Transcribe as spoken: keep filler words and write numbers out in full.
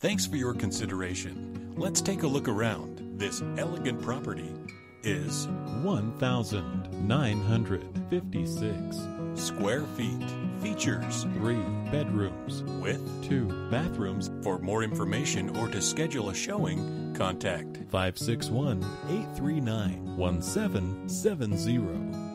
Thanks for your consideration. Let's take a look around. This elegant property is one thousand nine hundred fifty-six square feet. Features three bedrooms with two bathrooms. For more information or to schedule a showing, contact five six one, eight three nine, one seven seven zero.